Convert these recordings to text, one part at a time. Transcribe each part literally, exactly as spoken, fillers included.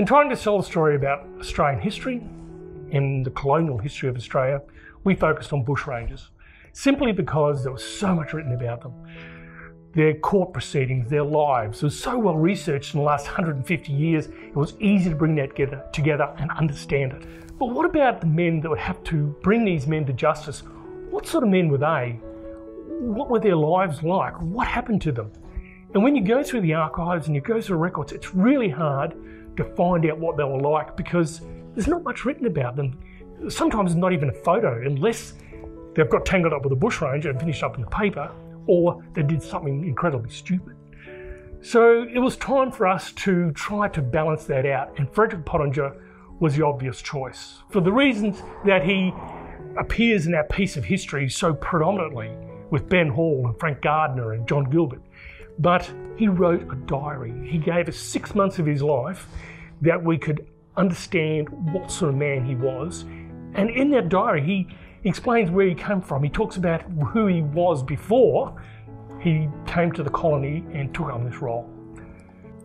In trying to sell the story about Australian history and the colonial history of Australia, we focused on bushrangers, simply because there was so much written about them. Their court proceedings, their lives, was so well researched in the last one hundred fifty years, it was easy to bring that together, together and understand it. But what about the men that would have to bring these men to justice? What sort of men were they? What were their lives like? What happened to them? And when you go through the archives and you go through records, it's really hard to find out what they were like because there's not much written about them. Sometimes not even a photo, unless they've got tangled up with a bushranger and finished up in the paper, or they did something incredibly stupid. So it was time for us to try to balance that out, and Frederick Pottinger was the obvious choice for the reasons that he appears in our piece of history so predominantly, with Ben Hall and Frank Gardiner and John Gilbert. But he wrote a diary. He gave us six months of his life that we could understand what sort of man he was. And in that diary, he explains where he came from. He talks about who he was before he came to the colony and took on this role.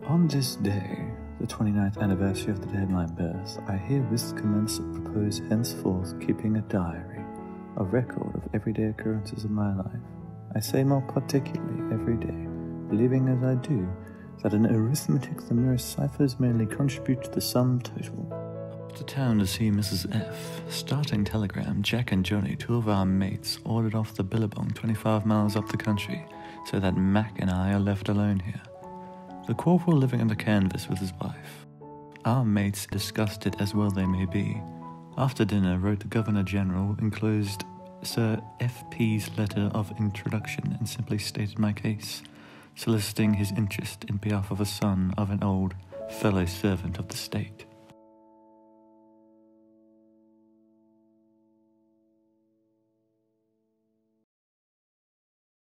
On this day, the twenty-ninth anniversary of the day of my birth, I herewith commence to propose henceforth keeping a diary, a record of everyday occurrences of my life. I say more particularly every day, believing as I do that in arithmetic the merest ciphers merely contribute to the sum total. Up to town to see Missus F. Starting telegram, Jack and Johnny, two of our mates, ordered off the billabong twenty-five miles up the country, so that Mac and I are left alone here. The corporal living under canvas with his wife. Our mates discussed it as well they may be. After dinner, wrote the Governor-General, enclosed Sir F P's letter of introduction, and simply stated my case, soliciting his interest in behalf of a son of an old fellow servant of the state.